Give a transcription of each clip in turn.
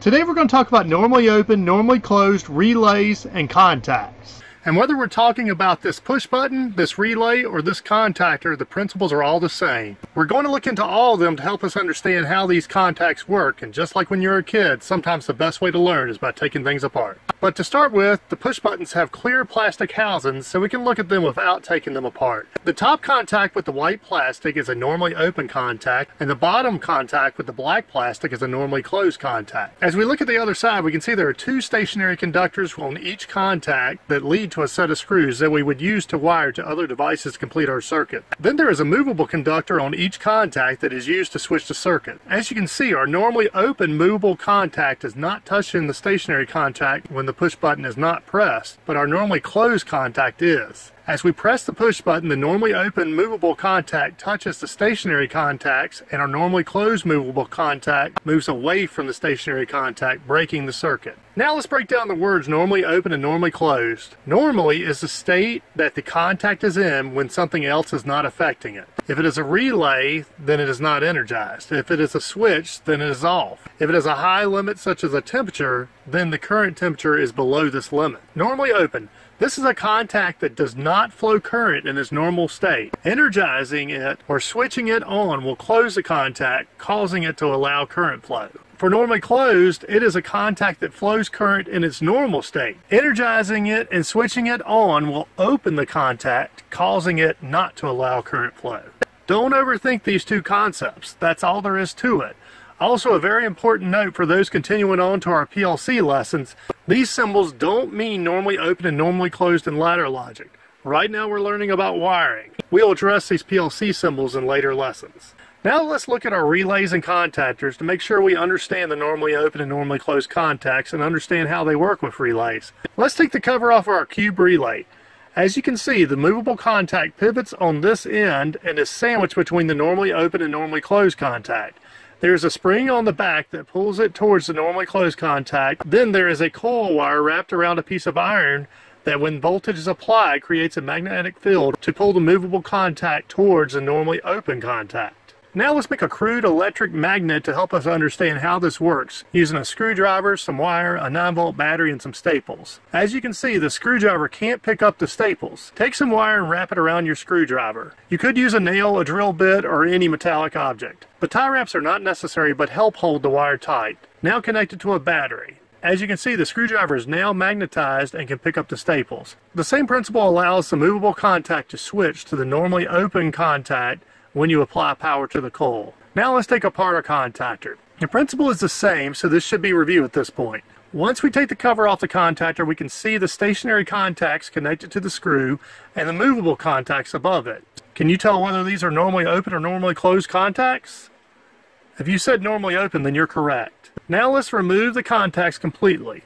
Today we're going to talk about normally open, normally closed relays and contacts. And whether we're talking about this push button, this relay, or this contactor, the principles are all the same. We're going to look into all of them to help us understand how these contacts work, and just like when you're a kid, sometimes the best way to learn is by taking things apart. But to start with, the push buttons have clear plastic housings, so we can look at them without taking them apart. The top contact with the white plastic is a normally open contact, and the bottom contact with the black plastic is a normally closed contact. As we look at the other side, we can see there are two stationary conductors on each contact that lead to a set of screws that we would use to wire to other devices to complete our circuit. Then there is a movable conductor on each contact that is used to switch the circuit. As you can see, our normally open movable contact is not touching the stationary contact when the push button is not pressed, but our normally closed contact is. As we press the push button, the normally open movable contact touches the stationary contacts, and our normally closed movable contact moves away from the stationary contact, breaking the circuit. Now let's break down the words normally open and normally closed. Normally is the state that the contact is in when something else is not affecting it. If it is a relay, then it is not energized. If it is a switch, then it is off. If it is a high limit, such as a temperature, then the current temperature is below this limit. Normally open. This is a contact that does not flow current in its normal state. Energizing it or switching it on will close the contact, causing it to allow current flow. For normally closed, it is a contact that flows current in its normal state. Energizing it and switching it on will open the contact, causing it not to allow current flow. Don't overthink these two concepts. That's all there is to it. Also, a very important note for those continuing on to our PLC lessons, these symbols don't mean normally open and normally closed in ladder logic. Right now we're learning about wiring. We'll address these PLC symbols in later lessons. Now let's look at our relays and contactors to make sure we understand the normally open and normally closed contacts and understand how they work with relays. Let's take the cover off our cube relay. As you can see, the movable contact pivots on this end and is sandwiched between the normally open and normally closed contact. There is a spring on the back that pulls it towards the normally closed contact. Then there is a coil wire wrapped around a piece of iron that, when voltage is applied, creates a magnetic field to pull the movable contact towards the normally open contact. Now let's make a crude electric magnet to help us understand how this works, using a screwdriver, some wire, a 9-volt battery, and some staples. As you can see, the screwdriver can't pick up the staples. Take some wire and wrap it around your screwdriver. You could use a nail, a drill bit, or any metallic object. The tie wraps are not necessary, but help hold the wire tight. Now connect it to a battery. As you can see, the screwdriver is now magnetized and can pick up the staples. The same principle allows the movable contact to switch to the normally open contact when you apply power to the coil. Now let's take apart our contactor. The principle is the same, so this should be reviewed at this point. Once we take the cover off the contactor, we can see the stationary contacts connected to the screw and the movable contacts above it. Can you tell whether these are normally open or normally closed contacts? If you said normally open, then you're correct. Now let's remove the contacts completely.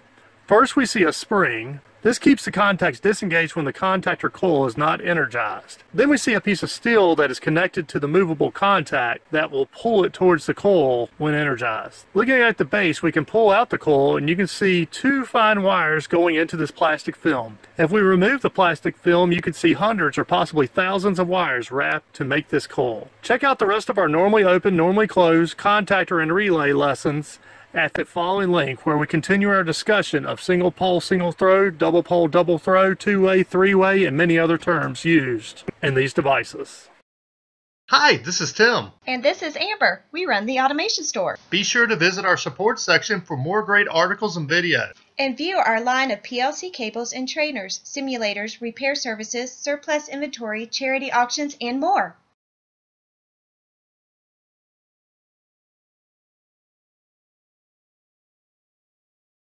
First, we see a spring. This keeps the contacts disengaged when the contactor coil is not energized. Then we see a piece of steel that is connected to the movable contact that will pull it towards the coil when energized. Looking at the base, we can pull out the coil and you can see two fine wires going into this plastic film. If we remove the plastic film, you can see hundreds or possibly thousands of wires wrapped to make this coil. Check out the rest of our normally open, normally closed, contactor, and relay lessons at the following link, where we continue our discussion of single pole, single throw, double pole, double throw, two-way, three-way, and many other terms used in these devices. Hi, this is Tim. And this is Amber. We run the Automation Store. Be sure to visit our support section for more great articles and videos. And view our line of PLC cables and trainers, simulators, repair services, surplus inventory, charity auctions, and more.